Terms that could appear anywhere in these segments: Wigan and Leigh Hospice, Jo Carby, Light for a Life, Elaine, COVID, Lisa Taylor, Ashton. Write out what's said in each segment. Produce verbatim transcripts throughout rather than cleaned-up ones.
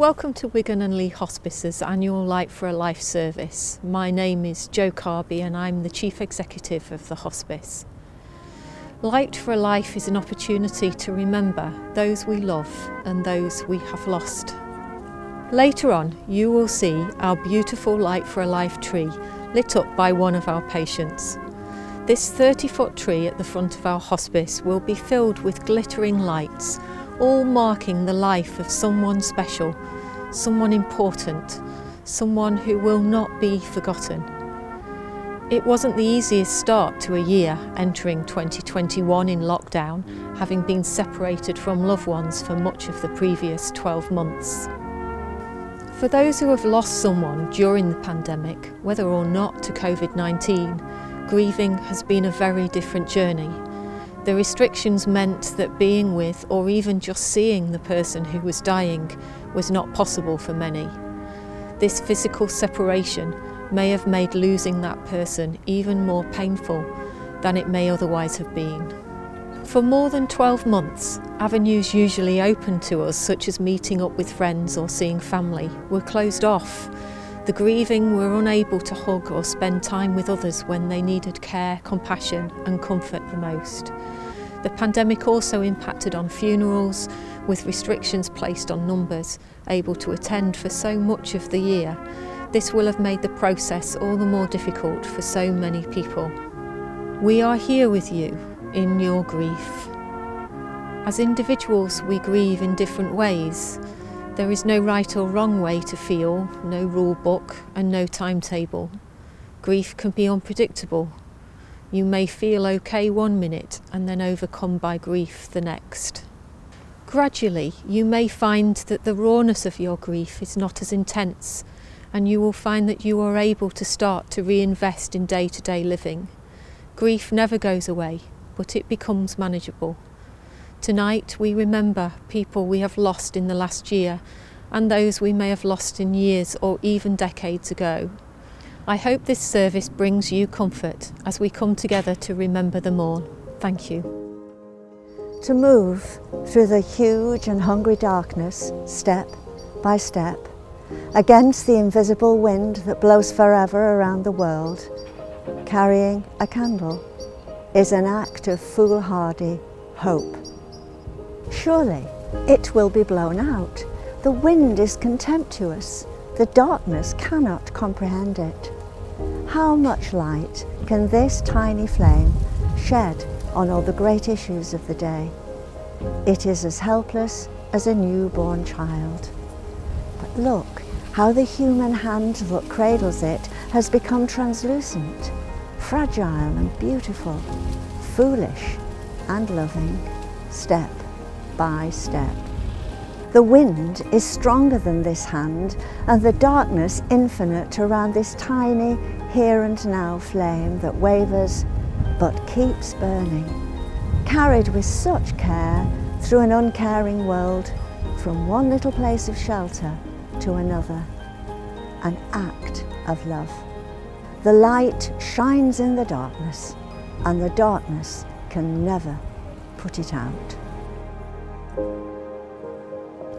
Welcome to Wigan and Leigh Hospice's annual Light for a Life service. My name is Jo Carby and I'm the Chief Executive of the Hospice. Light for a Life is an opportunity to remember those we love and those we have lost. Later on, you will see our beautiful Light for a Life tree lit up by one of our patients. This thirty foot tree at the front of our hospice will be filled with glittering lights, all marking the life of someone special, someone important, someone who will not be forgotten. It wasn't the easiest start to a year, entering twenty twenty-one in lockdown, having been separated from loved ones for much of the previous twelve months. For those who have lost someone during the pandemic, whether or not to COVID nineteen, grieving has been a very different journey. The restrictions meant that being with or even just seeing the person who was dying was not possible for many. This physical separation may have made losing that person even more painful than it may otherwise have been. For more than twelve months, avenues usually open to us, such as meeting up with friends or seeing family, were closed off. The grieving were unable to hug or spend time with others when they needed care, compassion and comfort the most. The pandemic also impacted on funerals, with restrictions placed on numbers able to attend for so much of the year. This will have made the process all the more difficult for so many people. We are here with you in your grief. As individuals, we grieve in different ways. There is no right or wrong way to feel, no rule book and no timetable. Grief can be unpredictable. You may feel okay one minute and then overcome by grief the next. Gradually, you may find that the rawness of your grief is not as intense, and you will find that you are able to start to reinvest in day-to-day living. Grief never goes away, but it becomes manageable. Tonight we remember people we have lost in the last year and those we may have lost in years or even decades ago. I hope this service brings you comfort as we come together to remember them all. Thank you. To move through the huge and hungry darkness, step by step, against the invisible wind that blows forever around the world, carrying a candle is an act of foolhardy hope. Surely it will be blown out. The wind is contemptuous. The darkness cannot comprehend it. How much light can this tiny flame shed on all the great issues of the day? It is as helpless as a newborn child. But look how the human hand that cradles it has become translucent, fragile and beautiful, foolish and loving, step by step. The wind is stronger than this hand, and the darkness infinite around this tiny here and now flame that wavers but keeps burning, carried with such care through an uncaring world, from one little place of shelter to another. An act of love. The light shines in the darkness, and the darkness can never put it out.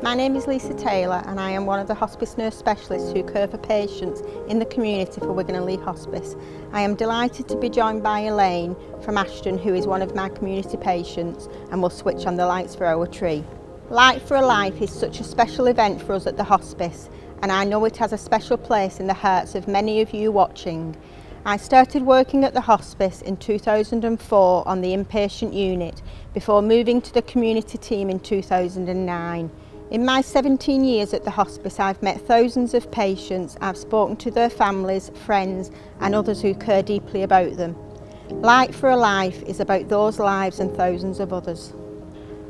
My name is Lisa Taylor and I am one of the hospice nurse specialists who care for patients in the community for Wigan and Leigh Hospice. I am delighted to be joined by Elaine from Ashton, who is one of my community patients, and will switch on the lights for our tree. Light for a Life is such a special event for us at the hospice, and I know it has a special place in the hearts of many of you watching. I started working at the hospice in two thousand four on the inpatient unit before moving to the community team in two thousand nine. In my seventeen years at the hospice, I've met thousands of patients. I've spoken to their families, friends and others who care deeply about them. Light for a Life is about those lives and thousands of others.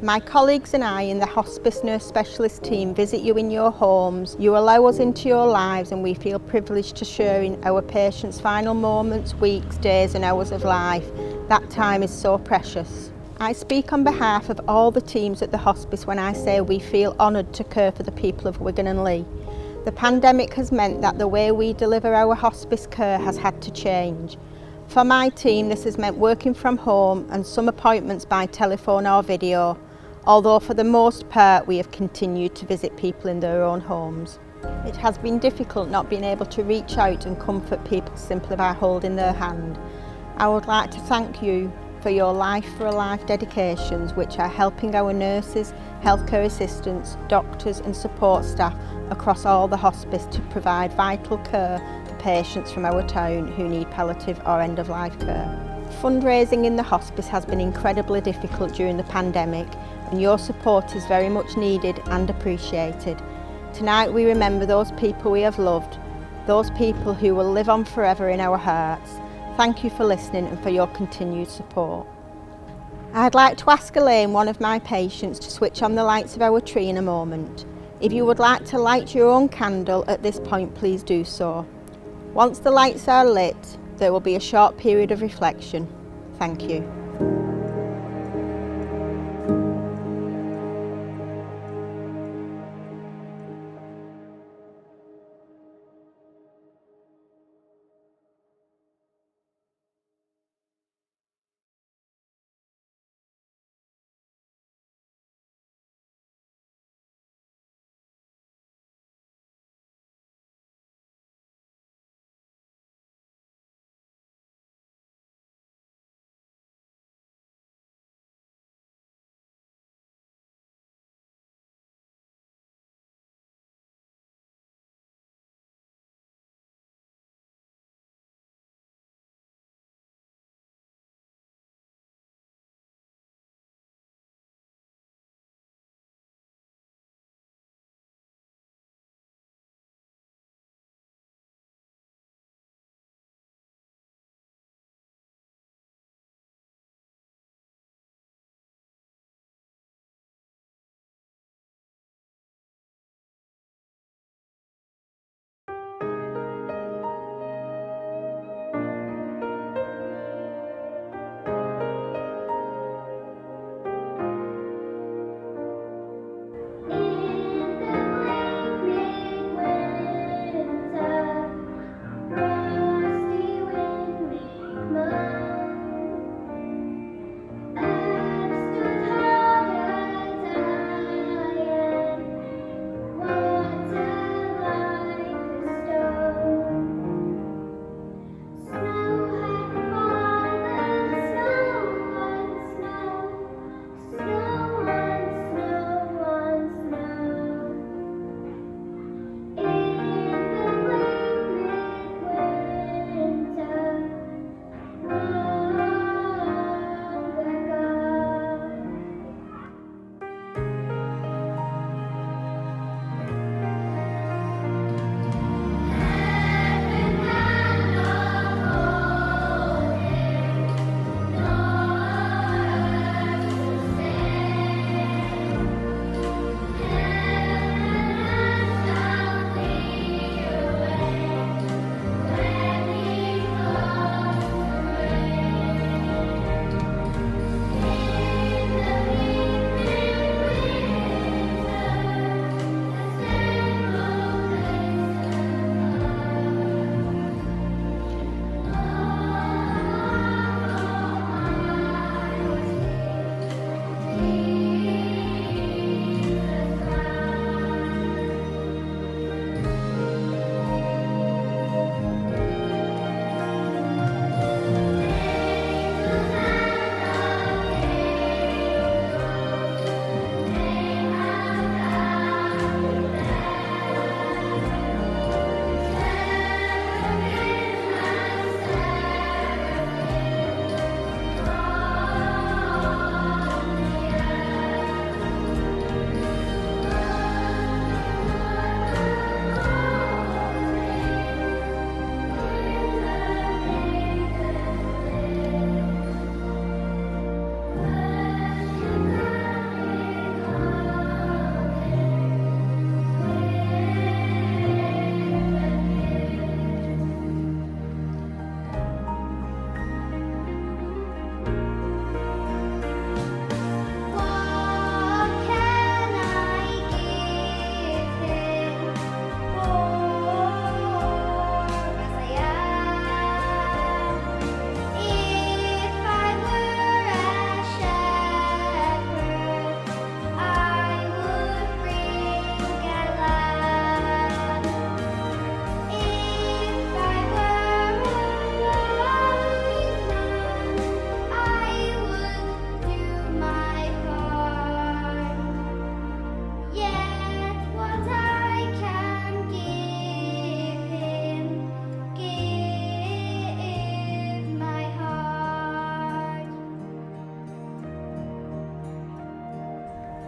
My colleagues and I in the hospice nurse specialist team visit you in your homes. You allow us into your lives and we feel privileged to share in our patients' final moments, weeks, days and hours of life. That time is so precious. I speak on behalf of all the teams at the hospice when I say we feel honoured to care for the people of Wigan and Leigh. The pandemic has meant that the way we deliver our hospice care has had to change. For my team, this has meant working from home and some appointments by telephone or video. although for the most part we have continued to visit people in their own homes. It has been difficult not being able to reach out and comfort people simply by holding their hand. I would like to thank you for your Light for a Life dedications, which are helping our nurses, healthcare assistants, doctors and support staff across all the hospice to provide vital care for patients from our town who need palliative or end-of-life care. Fundraising in the hospice has been incredibly difficult during the pandemic, and your support is very much needed and appreciated. Tonight we remember those people we have loved, those people who will live on forever in our hearts. Thank you for listening and for your continued support. I'd like to ask Elaine, one of my patients, to switch on the lights of our tree in a moment. If you would like to light your own candle at this point, please do so. Once the lights are lit, there will be a short period of reflection. Thank you.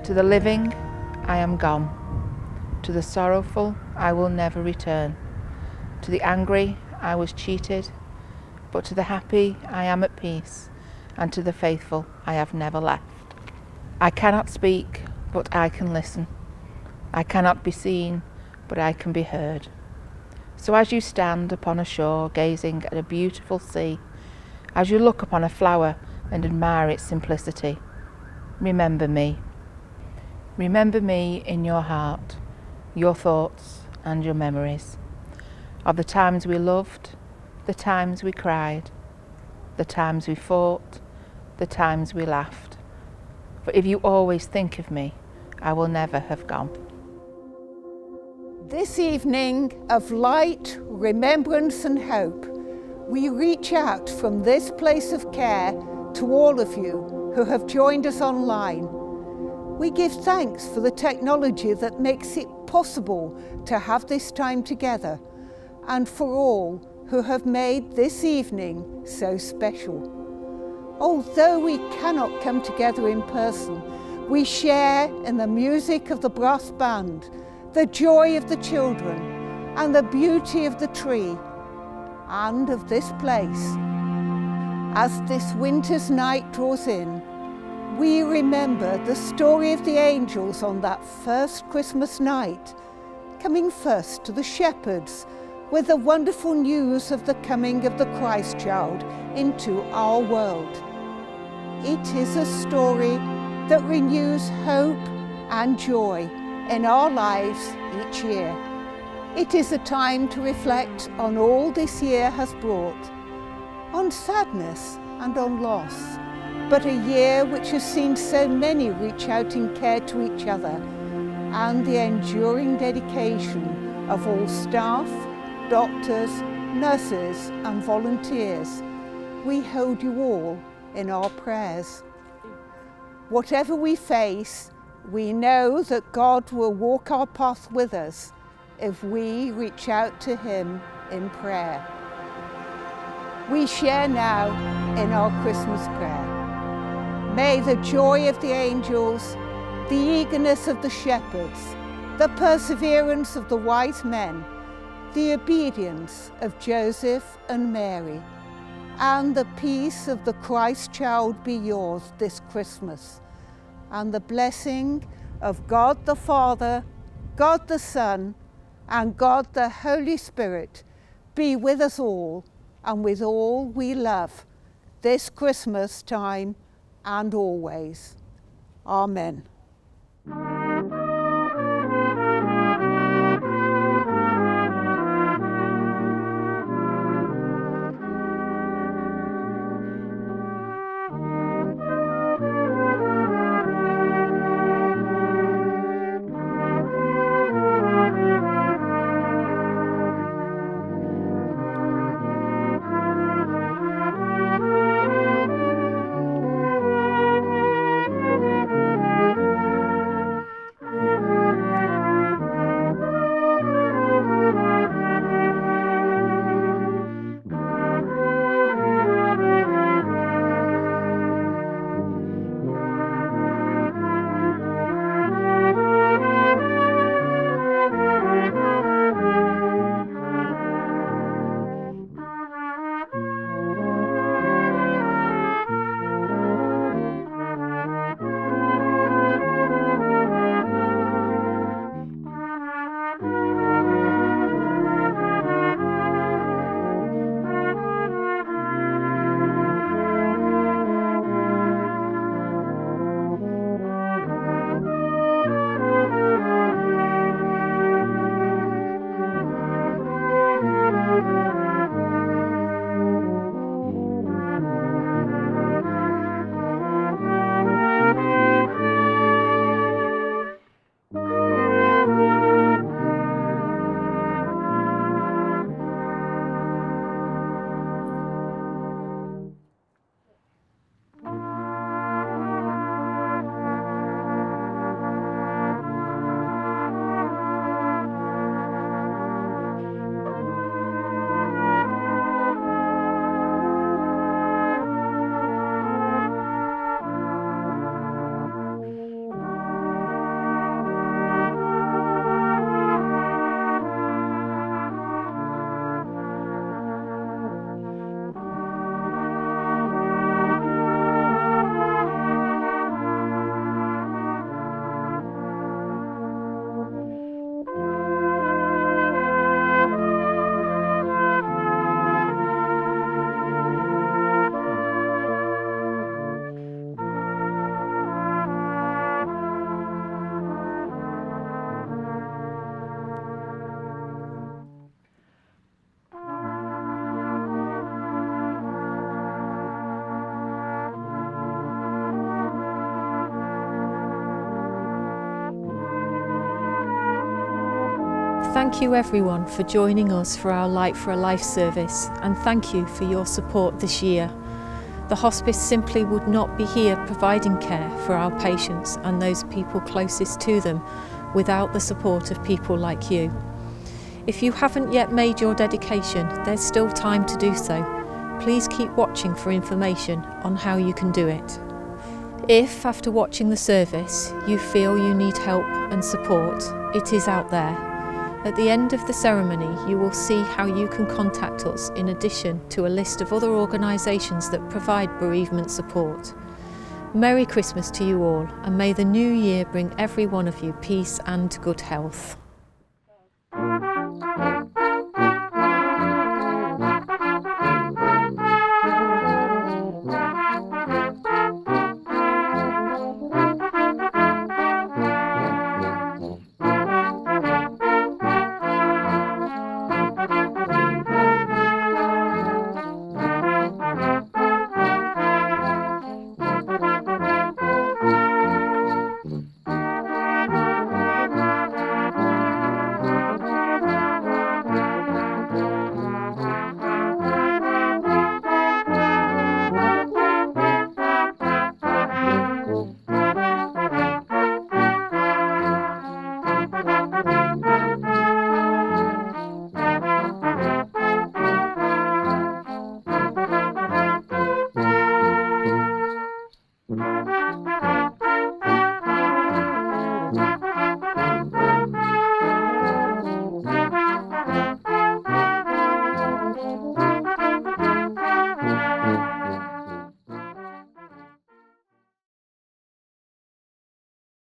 To the living, I am gone. To the sorrowful, I will never return. To the angry, I was cheated. But to the happy, I am at peace. And to the faithful, I have never left. I cannot speak, but I can listen. I cannot be seen, but I can be heard. So as you stand upon a shore, gazing at a beautiful sea, as you look upon a flower and admire its simplicity, remember me. Remember me in your heart, your thoughts and your memories, of the times we loved, the times we cried, the times we fought, the times we laughed. For if you always think of me, I will never have gone. This evening of light, remembrance and hope, we reach out from this place of care to all of you who have joined us online. We give thanks for the technology that makes it possible to have this time together, and for all who have made this evening so special. Although we cannot come together in person, we share in the music of the brass band, the joy of the children, and the beauty of the tree, and of this place. As this winter's night draws in, we remember the story of the angels on that first Christmas night, coming first to the shepherds with the wonderful news of the coming of the Christ child into our world. It is a story that renews hope and joy in our lives each year. It is a time to reflect on all this year has brought, on sadness and on loss, but a year which has seen so many reach out in care to each other, and the enduring dedication of all staff, doctors, nurses and volunteers. We hold you all in our prayers. Whatever we face, we know that God will walk our path with us if we reach out to him in prayer. We share now in our Christmas prayer. May the joy of the angels, the eagerness of the shepherds, the perseverance of the wise men, the obedience of Joseph and Mary, and the peace of the Christ child be yours this Christmas, and the blessing of God the Father, God the Son, and God the Holy Spirit be with us all and with all we love this Christmas time and always. Amen. Thank you everyone for joining us for our Light for a Life service, and thank you for your support this year. The hospice simply would not be here providing care for our patients and those people closest to them without the support of people like you. If you haven't yet made your dedication, there's still time to do so. Please keep watching for information on how you can do it. If, after watching the service, you feel you need help and support, it is out there. At the end of the ceremony, you will see how you can contact us in addition to a list of other organisations that provide bereavement support. Merry Christmas to you all, and may the new year bring every one of you peace and good health.